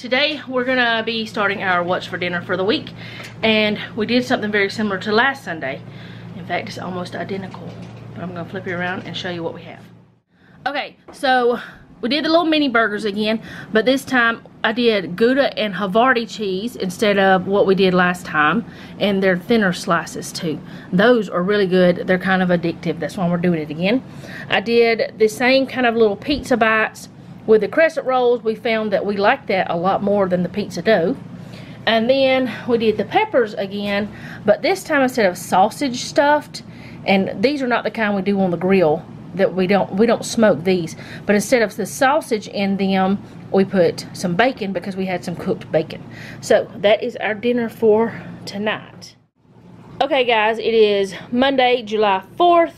Today we're gonna be starting our what's for dinner for the week, and we did something very similar to last Sunday. In fact, it's almost identical, but I'm gonna flip it around and show you what we have. Okay, so we did the little mini burgers again, but this time I did Gouda and Havarti cheese instead of what we did last time, and they're thinner slices too. Those are really good. They're kind of addictive. That's why we're doing it again. I did the same kind of little pizza bites with the crescent rolls. We found that we like that a lot more than the pizza dough. And then we did the peppers again, but this time instead of sausage stuffed, and these are not the kind we do on the grill, that we don't smoke these, but instead of the sausage in them, we put some bacon because we had some cooked bacon. So that is our dinner for tonight. Okay guys, it is Monday, July 4th.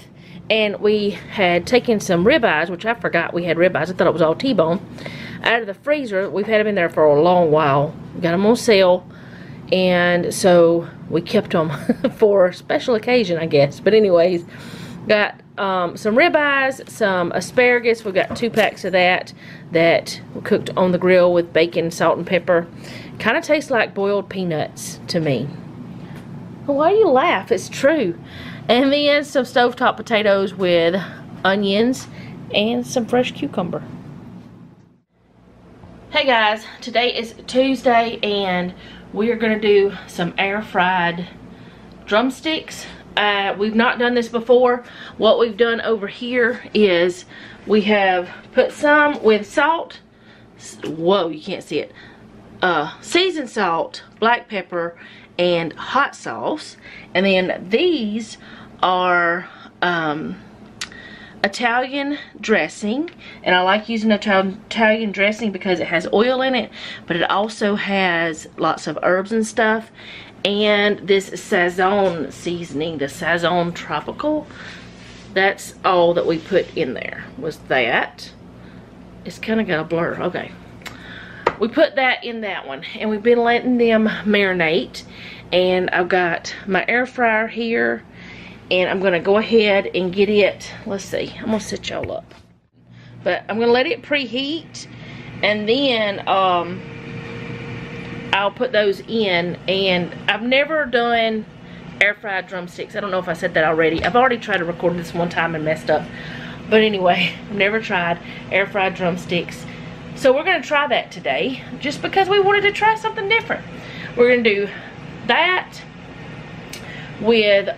And we had taken some ribeyes, which I forgot we had ribeyes. I thought it was all T-bone. Out of the freezer, we've had them in there for a long while. We got them on sale, and so we kept them for a special occasion, I guess. But anyways, got some ribeyes, some asparagus. We've got 2 packs of that we cooked on the grill with bacon, salt, and pepper. Kind of tastes like boiled peanuts to me. Why do you laugh? It's true. And then some stovetop potatoes with onions and some fresh cucumber. Hey guys, today is Tuesday and we are going to do some air fried drumsticks. We've not done this before. What we've done over here is we have put some with salt. Whoa, you can't see it. Seasoned salt, black pepper, and hot sauce. And then these are Italian dressing, and I like using Italian dressing because it has oil in it, but it also has lots of herbs and stuff. And this Sazon seasoning, the Sazon tropical, that's all that we put in there. Was that, it's kind of got a blur. Okay, we put that in that one, and we've been letting them marinate. And I've got my air fryer here, and I'm gonna go ahead and get it. Let's see, I'm gonna set y'all up, but I'm gonna let it preheat, and then I'll put those in. And I've never done air fried drumsticks. I don't know if I said that already. I've already tried to record this one time and messed up, but anyway, I've never tried air fried drumsticks. So we're gonna try that today, just because we wanted to try something different. We're gonna do that with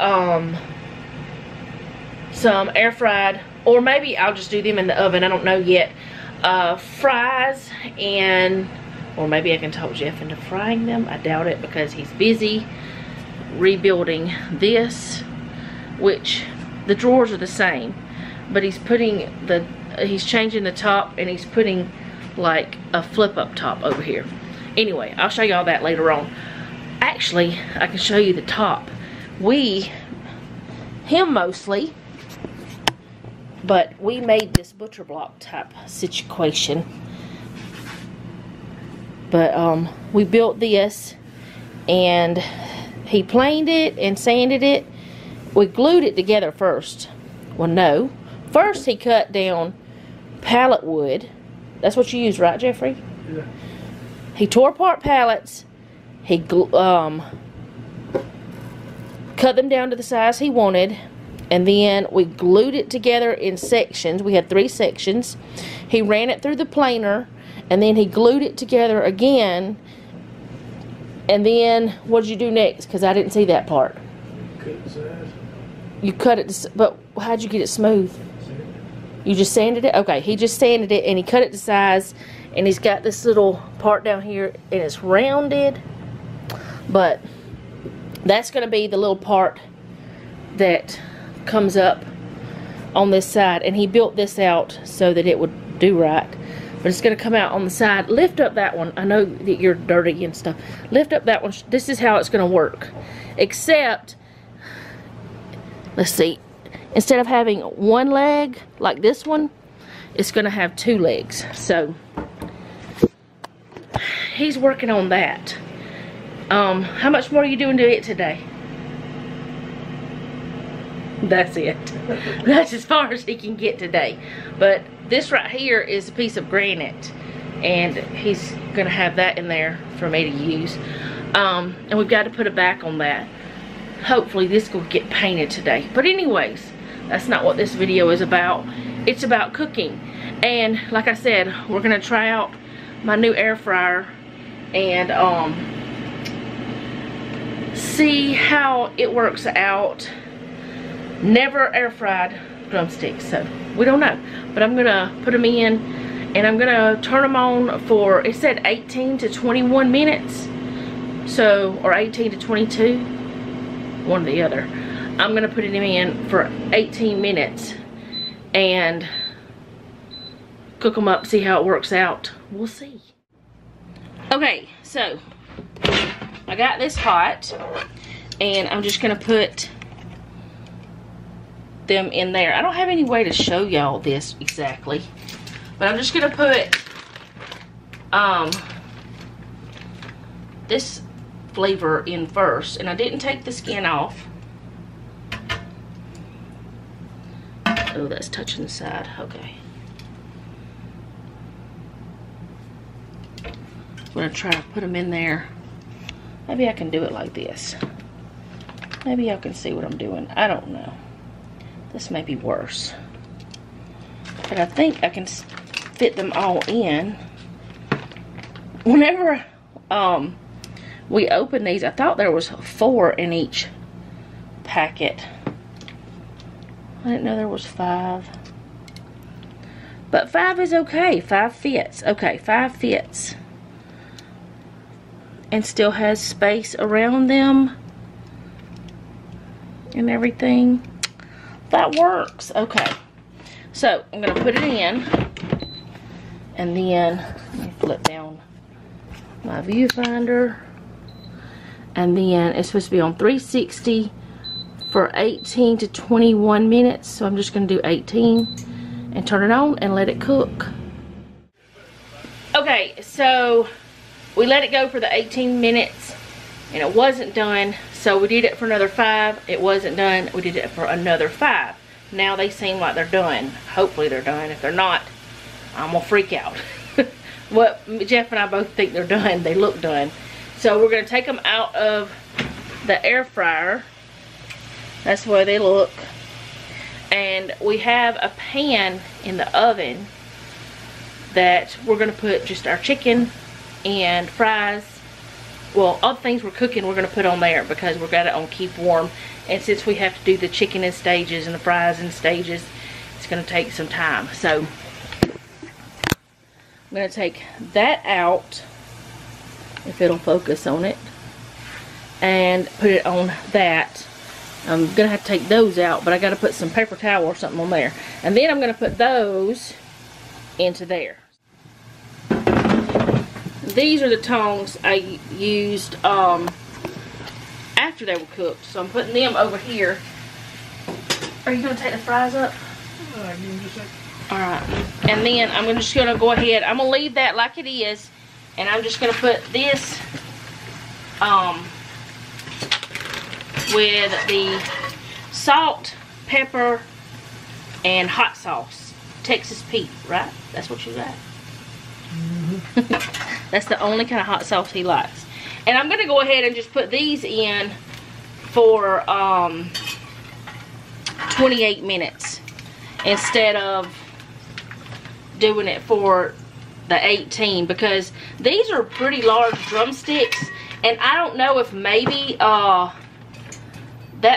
some air fried, or maybe I'll just do them in the oven, I don't know yet. Fries, and or maybe I can talk Jeff into frying them. I doubt it because he's busy rebuilding this, which the drawers are the same, but he's putting the he's changing the top, and he's putting like a flip up top over here. Anyway, I'll show y'all that later on. Actually, I can show you the top. Him mostly, but we made this butcher block type situation. But we built this, and he planed it and sanded it. We glued it together first. Well, no. First he cut down pallet wood. That's what you use, right, Jeffrey? Yeah. He tore apart pallets. He cut them down to the size he wanted, and then we glued it together in sections. We had 3 sections. He ran it through the planer, and then he glued it together again. And then what did you do next? Because I didn't see that part. You cut it, but how'd you get it smooth? You just sanded it? Okay, he just sanded it, and he cut it to size, and he's got this little part down here, and it's rounded. But that's going to be the little part that comes up on this side. And he built this out so that it would do right. But it's going to come out on the side. Lift up that one. I know that you're dirty and stuff. Lift up that one. This is how it's going to work. Except, let's see. Instead of having one leg like this one, it's going to have 2 legs. So, he's working on that. How much more are you doing to it today? That's it. That's as far as he can get today. But this right here is a piece of granite, and he's gonna have that in there for me to use. And we've got to put a back on that. Hopefully this will get painted today. But anyways, that's not what this video is about. It's about cooking. And like I said, we're gonna try out my new air fryer and see how it works out. Never air fried drumsticks, so we don't know. But I'm gonna put them in and I'm gonna turn them on for, it said 18 to 21 minutes. So, or 18 to 22, one or the other. I'm going to put it in for 18 minutes and cook them up, see how it works out. We'll see. Okay, so I got this hot and I'm just going to put them in there. I don't have any way to show y'all this exactly, but I'm just going to put this flavor in first, and I didn't take the skin off. Oh, that's touching the side. Okay. I'm gonna try to put them in there. Maybe I can do it like this. Maybe y'all can see what I'm doing. I don't know. This may be worse. But I think I can fit them all in. Whenever we opened these, I thought there was 4 in each packet. I didn't know there was 5. But 5 is okay. 5 fits. Okay, 5 fits. And still has space around them and everything. That works. Okay. So, I'm going to put it in. And then, let me flip down my viewfinder. And then it's supposed to be on 360 for 18 to 21 minutes. So I'm just going to do 18 and turn it on and let it cook. Okay, so we let it go for the 18 minutes and it wasn't done. So we did it for another 5. It wasn't done. We did it for another 5. Now they seem like they're done. Hopefully they're done. If they're not, I'm going to freak out. What Jeff and I both think they're done. They look done. So we're going to take them out of the air fryer. That's the way they look. And we have a pan in the oven that we're going to put just our chicken and fries. Well, all the things we're cooking we're going to put on there because we've got it on keep warm. And since we have to do the chicken in stages and the fries in stages, it's going to take some time. So I'm going to take that out, if it'll focus on it, and put it on that. I'm gonna have to take those out, but I gotta put some paper towel or something on there, and then I'm gonna put those into there. These are the tongs I used after they were cooked, so I'm putting them over here. Are you gonna take the fries up? All right, and then I'm just gonna go ahead. I'm gonna leave that like it is. And I'm just going to put this with the salt, pepper, and hot sauce. Texas Pete, right? That's what you like. Mm-hmm. That's the only kind of hot sauce he likes. And I'm going to go ahead and just put these in for 28 minutes instead of doing it for the 18, because these are pretty large drumsticks, and I don't know if maybe that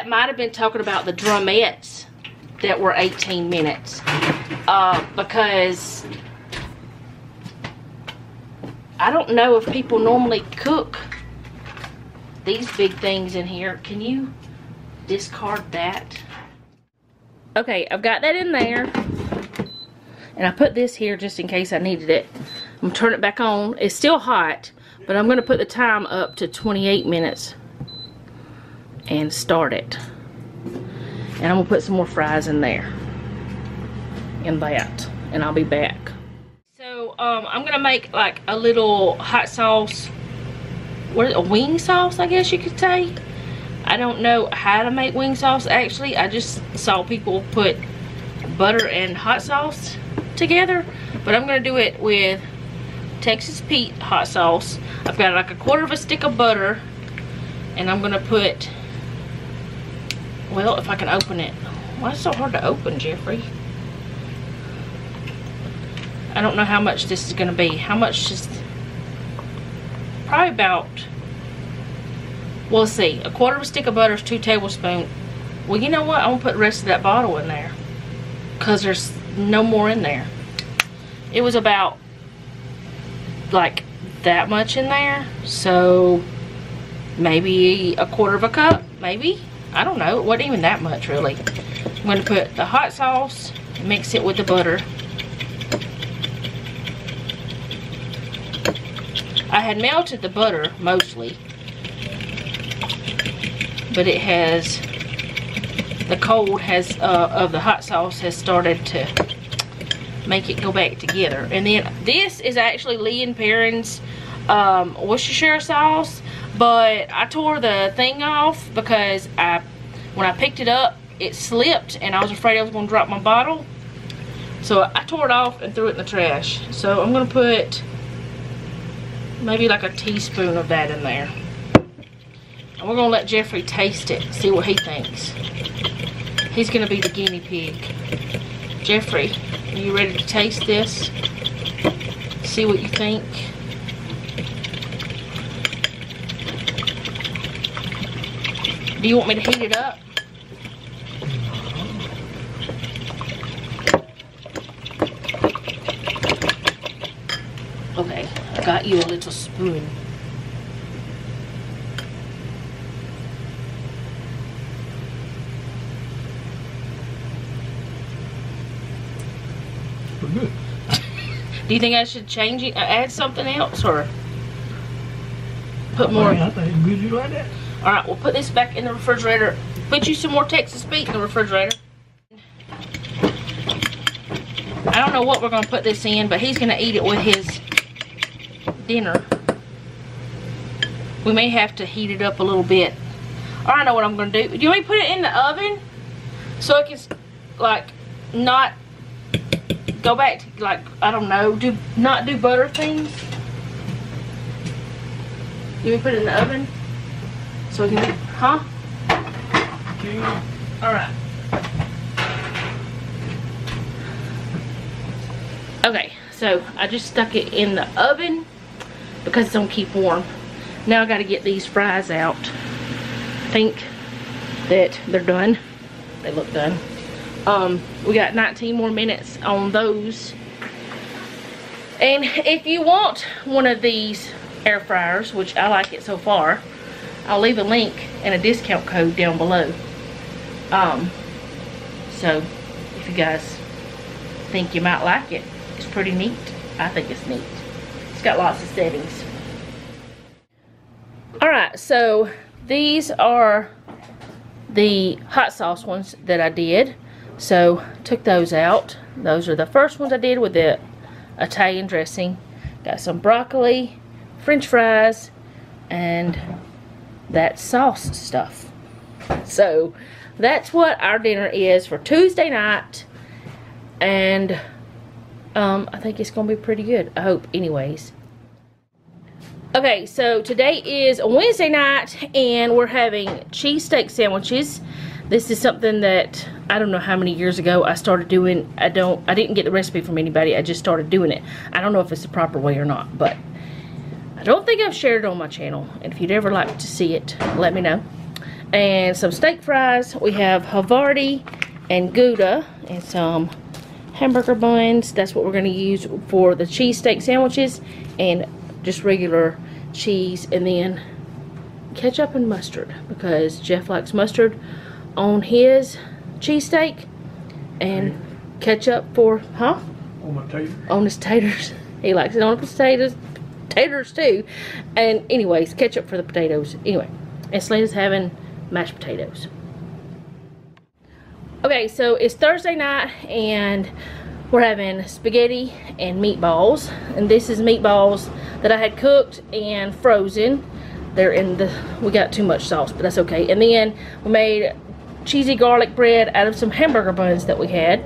might have been talking about the drumettes that were 18 minutes because I don't know if people normally cook these big things in here. Can you discard that? Okay, I've got that in there. And I put this here just in case I needed it. I'm going to turn it back on. It's still hot, but I'm going to put the time up to 28 minutes and start it. And I'm going to put some more fries in there. In that. And I'll be back. So, I'm going to make like a little hot sauce. What is it? A wing sauce, I guess you could say. I don't know how to make wing sauce, actually. I just saw people put butter and hot sauce together, but I'm going to do it with Texas Pete hot sauce. I've got like a quarter of a stick of butter, and I'm gonna put, well, if I can open it. Why is it so hard to open, Jeffrey? I don't know how much this is gonna be. How much is, probably about, we'll see. A quarter of a stick of butter is 2 tablespoons. Well, you know what? I'm gonna put the rest of that bottle in there, because there's no more in there. It was about like that much in there, so maybe a quarter of a cup, maybe, I don't know. It wasn't even that much, really. I'm going to put the hot sauce, mix it with the butter. I had melted the butter mostly, but it has, the cold has of the hot sauce has started to make it go back together. And then this is actually Lee and Perrin's Worcestershire sauce, but I tore the thing off because when I picked it up, it slipped, and I was afraid I was gonna drop my bottle. So I tore it off and threw it in the trash. So I'm gonna put maybe like a teaspoon of that in there. And we're gonna let Jeffrey taste it, see what he thinks. He's gonna be the guinea pig. Jeffrey, are you ready to taste this? See what you think? Do you want me to heat it up? Okay, I got you a little spoon. Do you think I should change it, add something else, or put more? I think it's good you like that. All right, we'll put this back in the refrigerator. Put you some more Texas Pete in the refrigerator. I don't know what we're gonna put this in, but he's gonna eat it with his dinner. We may have to heat it up a little bit. I know what I'm gonna do. Do you want me to put it in the oven so it can, like, not go back to, like, I don't know, not do butter things? You want me to put it in the oven? So we can, huh? Okay. All right. Okay, so I just stuck it in the oven because it's gonna keep warm. Now I gotta get these fries out. I think that they're done. They look done. We got 19 more minutes on those. And if you want one of these air fryers, which I like it so far, I'll leave a link and a discount code down below. So if you guys think you might like it, it's pretty neat. I think it's neat. It's got lots of settings. All right, so these are the hot sauce ones that I did. So took those out. Those are the first ones I did with the Italian dressing. Got some broccoli, French fries, and that sauce stuff. So that's what our dinner is for Tuesday night, and I think it's gonna be pretty good, I hope. Anyways, okay, so today is Wednesday night, and we're having cheesesteak sandwiches. This is something that I don't know how many years ago I started doing. I didn't get the recipe from anybody, I just started doing it. I don't know if it's the proper way or not, but I don't think I've shared it on my channel, and if you'd ever like to see it, let me know. And some steak fries. We have Havarti and Gouda, and some hamburger buns. That's what we're going to use for the cheesesteak sandwiches, and just regular cheese, and then ketchup and mustard, because Jeff likes mustard on his cheesesteak, and ketchup for, huh? On my taters. On his taters. He likes it on his taters too. And anyways, ketchup for the potatoes. Anyway, and Selena's having mashed potatoes. Okay, so it's Thursday night, and we're having spaghetti and meatballs. And this is meatballs that I had cooked and frozen. They're in the, we got too much sauce, but that's okay. And then we made cheesy garlic bread out of some hamburger buns that we had.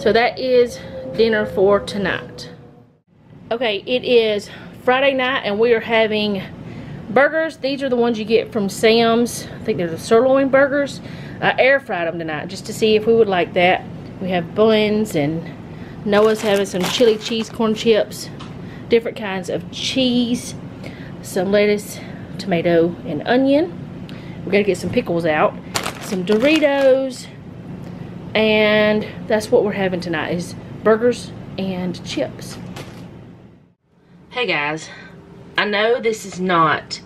So that is dinner for tonight. Okay, it is Friday night and we are having burgers. These are the ones you get from Sam's. I think they're the sirloin burgers. I air fried them tonight just to see if we would like that. We have buns, and Noah's having some chili cheese corn chips, different kinds of cheese, some lettuce, tomato, and onion. We're gonna get some pickles out, some Doritos, and that's what we're having tonight, is burgers and chips. Hey guys, I know this is not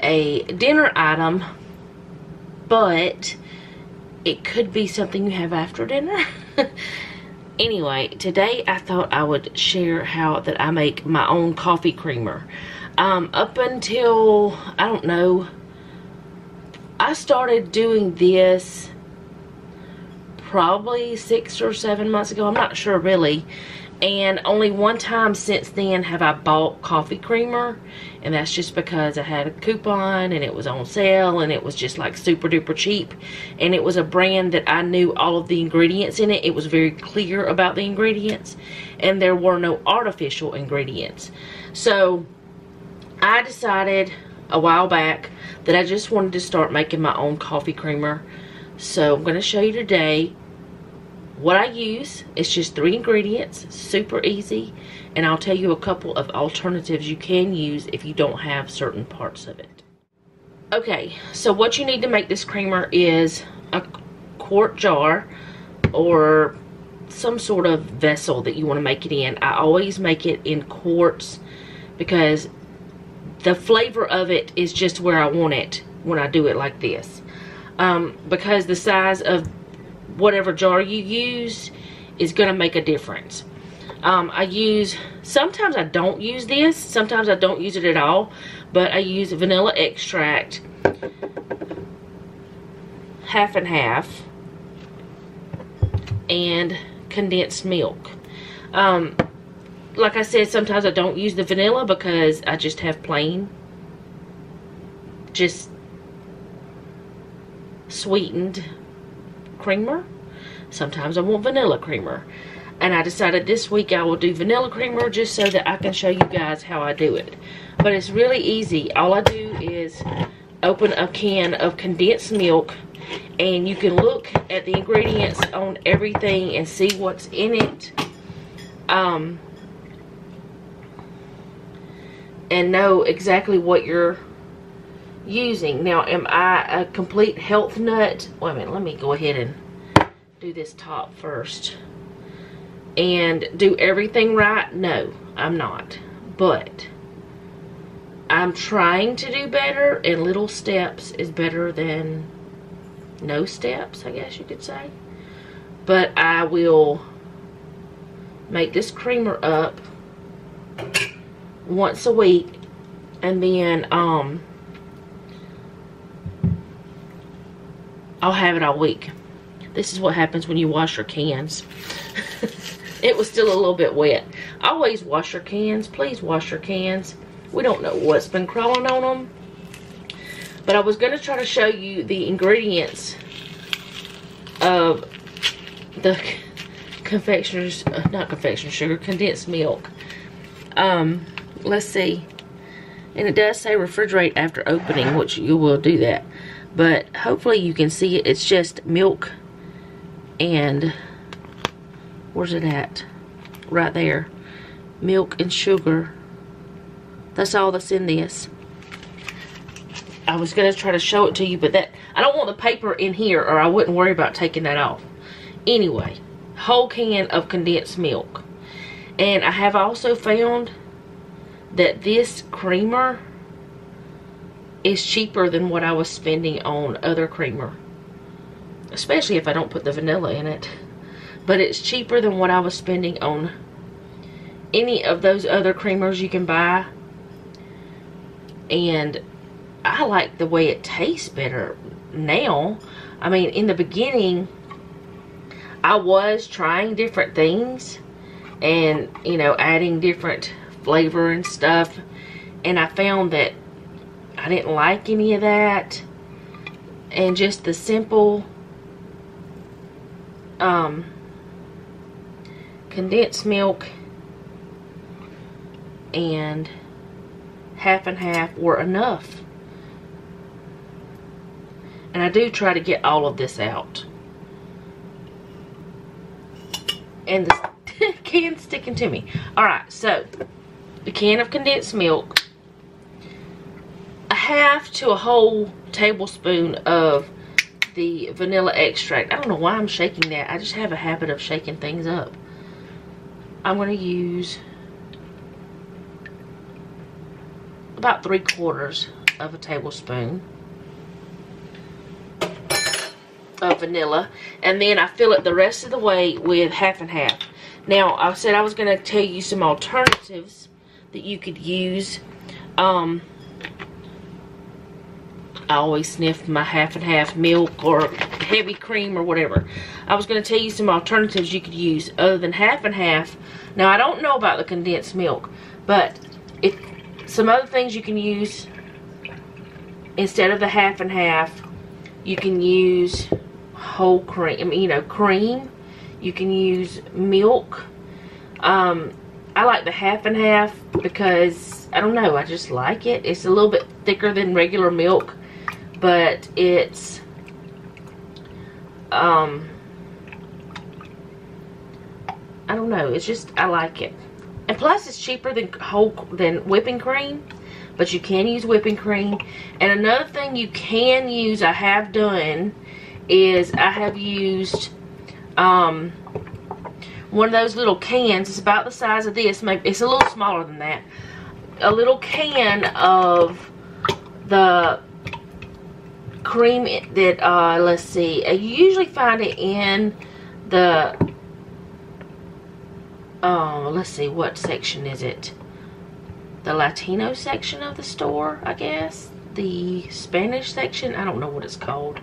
a dinner item, but it could be something you have after dinner. Anyway, today I thought I would share how that I make my own coffee creamer. Up until, I don't know, I started doing this probably 6 or 7 months ago. I'm not sure really. And only one time since then have I bought coffee creamer. And that's just because I had a coupon and it was on sale and it was just like super duper cheap. And it was a brand that I knew all of the ingredients in it. It was very clear about the ingredients. And there were no artificial ingredients. So I decided a while back that I just wanted to start making my own coffee creamer. So I'm going to show you today what I use. It's just 3 ingredients, super easy, and I'll tell you a couple of alternatives you can use if you don't have certain parts of it. Okay, so what you need to make this creamer is a quart jar or some sort of vessel that you want to make it in. I always make it in quarts because the flavor of it is just where I want it when I do it like this. Because the size of whatever jar you use is going to make a difference. Sometimes I don't use this, sometimes I don't use it at all, but I use vanilla extract, half and half, and condensed milk. Like I said, sometimes I don't use the vanilla because I just have plain, just sweetened creamer. Sometimes I want vanilla creamer, and I decided this week I will do vanilla creamer just so that I can show you guys how I do it. But it's really easy. All I do is open a can of condensed milk, and you can look at the ingredients on everything and see what's in it, and know exactly what you're using. Now, am I a complete health nut? Wait a minute, let me go ahead and do this top first and do everything right. No, I'm not, but I'm trying to do better, and little steps is better than no steps, I guess you could say. But I will make this creamer up once a week, and then I'll have it all week. This is what happens when you wash your cans. It was still a little bit wet. Always wash your cans. Please wash your cans. We don't know what's been crawling on them. But I was going to try to show you the ingredients of the condensed milk. Let's see. And it does say refrigerate after opening, which you will do that. But hopefully you can see it. It's just milk and, where's it at? Right there. Milk and sugar. That's all that's in this. I was going to try to show it to you, but that, I don't want the paper in here or I wouldn't worry about taking that off. Anyway, whole can of condensed milk. And I have also found that this creamer is cheaper than what I was spending on other creamer, especially if I don't put the vanilla in it. But it's cheaper than what I was spending on any of those other creamers you can buy, and I like the way it tastes better now. I mean, in the beginning I was trying different things and, you know, adding different flavor and stuff, and I found that I didn't like any of that, and just the simple condensed milk and half and half were enough. And I do try to get all of this out. And the can's sticking to me. Alright, so the can of condensed milk, a half to a whole tablespoon of the vanilla extract. I don't know why I'm shaking that. I just have a habit of shaking things up. I'm going to use about 3/4 of a tablespoon of vanilla, and then I fill it the rest of the way with half and half. Now, I said I was going to tell you some alternatives that you could use. I always sniff my half and half milk or heavy cream or whatever. I was going to tell you some alternatives you could use other than half and half. Now, I don't know about the condensed milk, but if some other things you can use instead of the half and half, you can use whole cream, cream. You can use milk. I like the half and half because, I don't know, I just like it. It's a little bit thicker than regular milk, but it's I don't know, it's just, I like it. And plus it's cheaper than whipping cream, but you can use whipping cream. And another thing you can use, I have done, is I have used one of those little cans. It's about the size of this, maybe it's a little smaller than that. A little can of the cream that let's see, I usually find it in the let's see, what section is it? The Latino section of the store, I guess. The Spanish section, I don't know what it's called.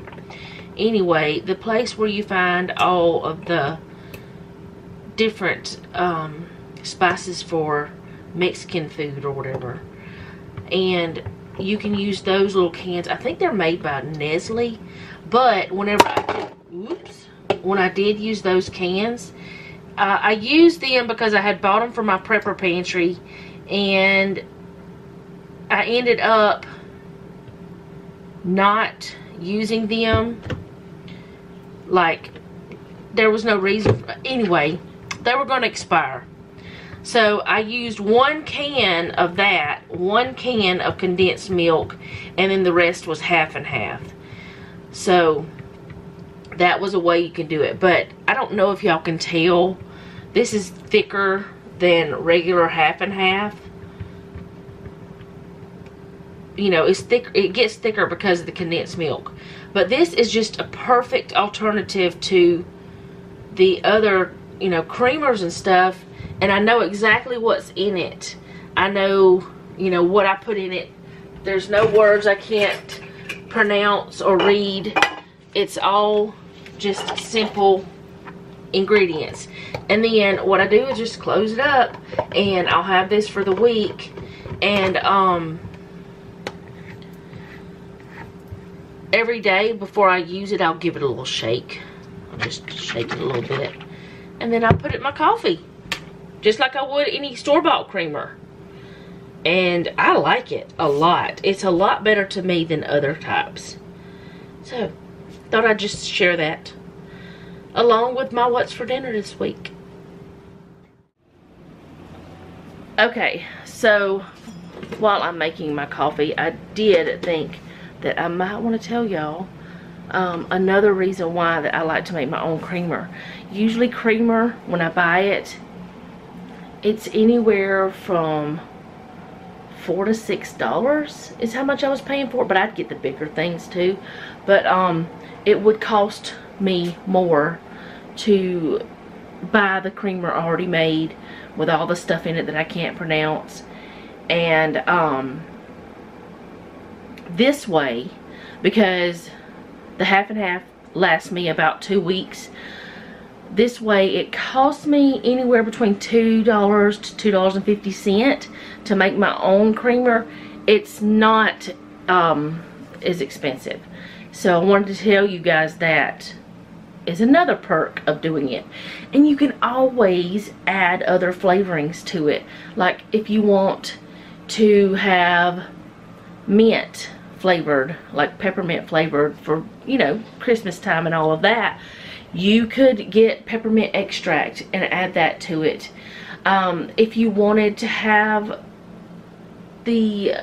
Anyway, the place where you find all of the different spices for Mexican food or whatever. And you can use those little cans. I think they're made by Nestle, but whenever when I did use those cans, I used them because I had bought them for my prepper pantry, and I ended up not using them. Like, there was no reason for, anyway, they were going to expire. So I used one can of that, one can of condensed milk, and then the rest was half and half. So that was a way you can do it. But I don't know if y'all can tell, this is thicker than regular half and half. You know, it's thick, it gets thicker because of the condensed milk. But this is just a perfect alternative to the other, you know, creamers and stuff. And I know exactly what's in it. I know, you know, what I put in it. There's no words I can't pronounce or read. It's all just simple ingredients. And then what I do is just close it up, and I'll have this for the week. And every day before I use it, I'll give it a little shake. I'll just shake it a little bit, and then I put it in my coffee, just like I would any store-bought creamer. And I like it a lot. It's a lot better to me than other types. So, thought I'd just share that along with my what's for dinner this week. Okay, so while I'm making my coffee, I did think that I might want to tell y'all another reason why that I like to make my own creamer. Usually creamer, when I buy it, it's anywhere from $4 to $6 is how much I was paying for it, but I'd get the bigger things too. But it would cost me more to buy the creamer already made with all the stuff in it that I can't pronounce. And this way, because the half and half lasts me about 2 weeks, this way it costs me anywhere between $2 to $2.50 to make my own creamer. It's not as expensive. So I wanted to tell you guys that is another perk of doing it. And you can always add other flavorings to it. Like if you want to have mint flavored, like peppermint flavored for, you know, Christmas time and all of that, you could get peppermint extract and add that to it. If you wanted to have the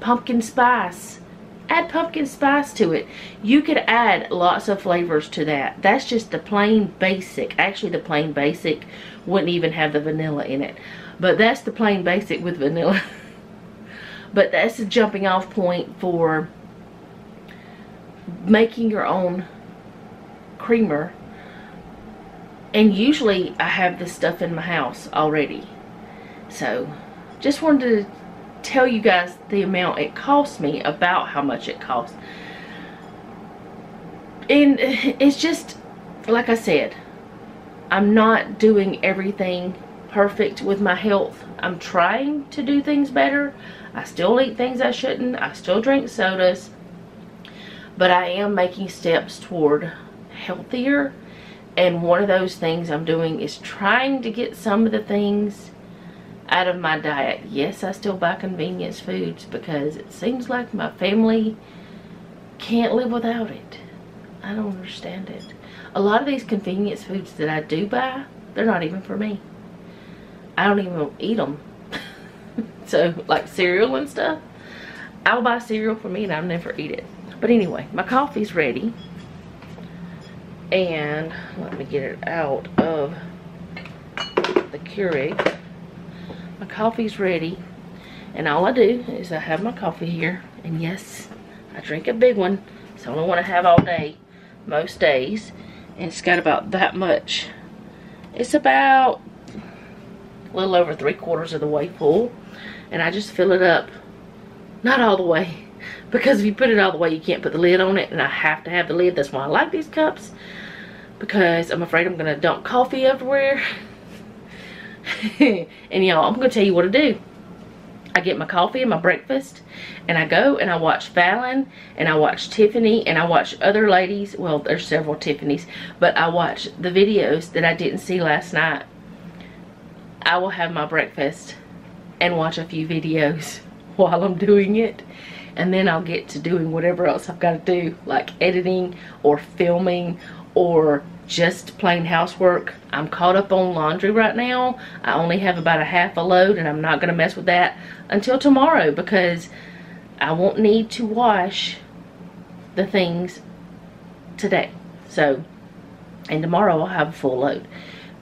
pumpkin spice, add pumpkin spice to it. You could add lots of flavors to that. That's just the plain basic. Actually, the plain basic wouldn't even have the vanilla in it, but that's the plain basic with vanilla. But that's a jumping off point for making your own creamer. And usually I have this stuff in my house already. So just wanted to tell you guys the amount it cost me, about how much it cost. And it's just, like I said, I'm not doing everything perfect with my health. I'm trying to do things better. I still eat things I shouldn't. I still drink sodas. But I am making steps toward healthier. And one of those things I'm doing is trying to get some of the things out of my diet. Yes, I still buy convenience foods because it seems like my family can't live without it. I don't understand it. A lot of these convenience foods that I do buy, they're not even for me. I don't even eat them. So, like cereal and stuff, I'll buy cereal for me and I'll never eat it. But anyway, my coffee's ready. And let me get it out of the Keurig. My coffee's ready, and all I do is I have my coffee here, and yes, I drink a big one. It's the only one I have all day, most days, and it's got about that much. It's about a little over 3/4 of the way full, and I just fill it up, not all the way, because if you put it all the way, you can't put the lid on it, and I have to have the lid. That's why I like these cups, because I'm afraid I'm going to dump coffee everywhere. And y'all, I'm going to tell you what I do. I get my coffee and my breakfast, and I go and I watch Fallon, and I watch Tiffany, and I watch other ladies. Well, there's several Tiffany's, but I watch the videos that I didn't see last night. I will have my breakfast and watch a few videos while I'm doing it, and then I'll get to doing whatever else I've got to do, like editing or filming or just plain housework. I'm caught up on laundry right now. I only have about a half a load, and I'm not going to mess with that until tomorrow, because I won't need to wash the things today. So, and tomorrow I'll have a full load.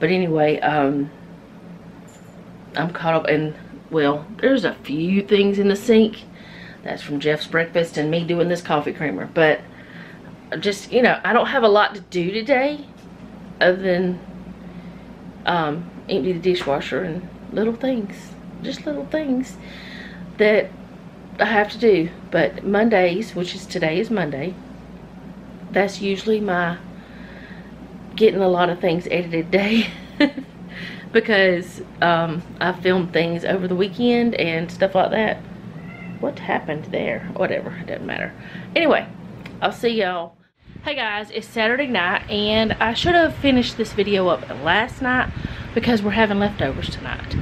But anyway, I'm caught up in, well, there's a few things in the sink. That's from Jeff's breakfast and me doing this coffee creamer. But just, you know, I don't have a lot to do today other than empty the dishwasher and little things. Just little things that I have to do. But Mondays, which is, today is Monday, that's usually my getting a lot of things edited day. Because I filmed things over the weekend and stuff like that. What happened there? Whatever, it doesn't matter. Anyway, I'll see y'all. Hey guys, it's Saturday night, and I should have finished this video up last night because we're having leftovers tonight.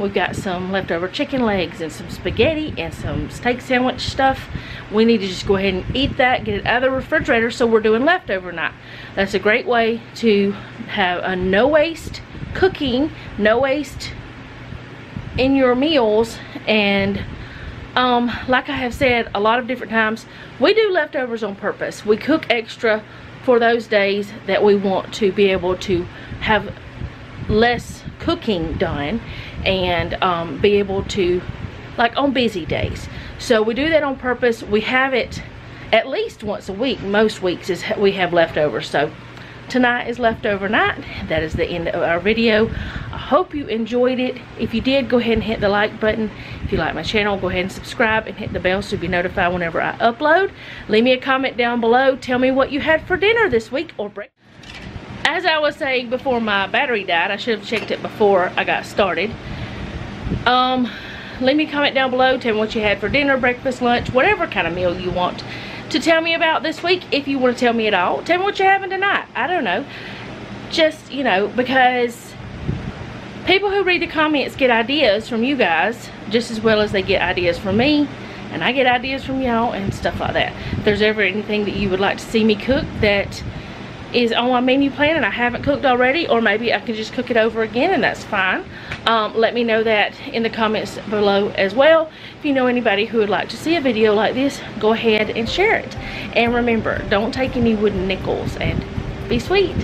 We've got some leftover chicken legs and some spaghetti and some steak sandwich stuff. We need to just go ahead and eat that, get it out of the refrigerator, so we're doing leftover night. That's a great way to have a no waste cooking, no waste in your meals. And like I have said a lot of different times, we do leftovers on purpose. We cook extra for those days that we want to be able to have less cooking done, and be able to, like on busy days. So we do that on purpose. We have it at least once a week. Most weeks is we have leftovers. So tonight is leftover night. That is the end of our video. I hope you enjoyed it. If you did, go ahead and hit the like button. If you like my channel, go ahead and subscribe and hit the bell so you'll be notified whenever I upload. Leave me a comment down below. Tell me what you had for dinner this week or break. As I was saying before my battery died, I should have checked it before I got started. Leave me a comment down below. Tell me what you had for dinner, breakfast, lunch, whatever kind of meal you want to tell me about this week, if you want to tell me at all. Tell me what you're having tonight. I don't know. Just, you know, because people who read the comments get ideas from you guys just as well as they get ideas from me. And I get ideas from y'all and stuff like that. If there's ever anything that you would like to see me cook that is on my menu plan and I haven't cooked already, or maybe I can just cook it over again, and that's fine. Let me know that in the comments below as well. If you know anybody who would like to see a video like this, go ahead and share it. And remember, don't take any wooden nickels, and be sweet.